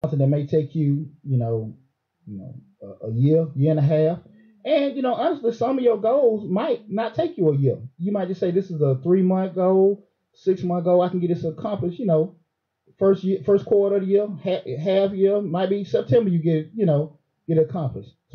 something that may take you, a year, year and a half. And, honestly, some of your goals might not take you a year. You might just say this is a 3-month goal, 6-month goal. I can get this accomplished, first year, first quarter of the year, half year, might be September you get it accomplished.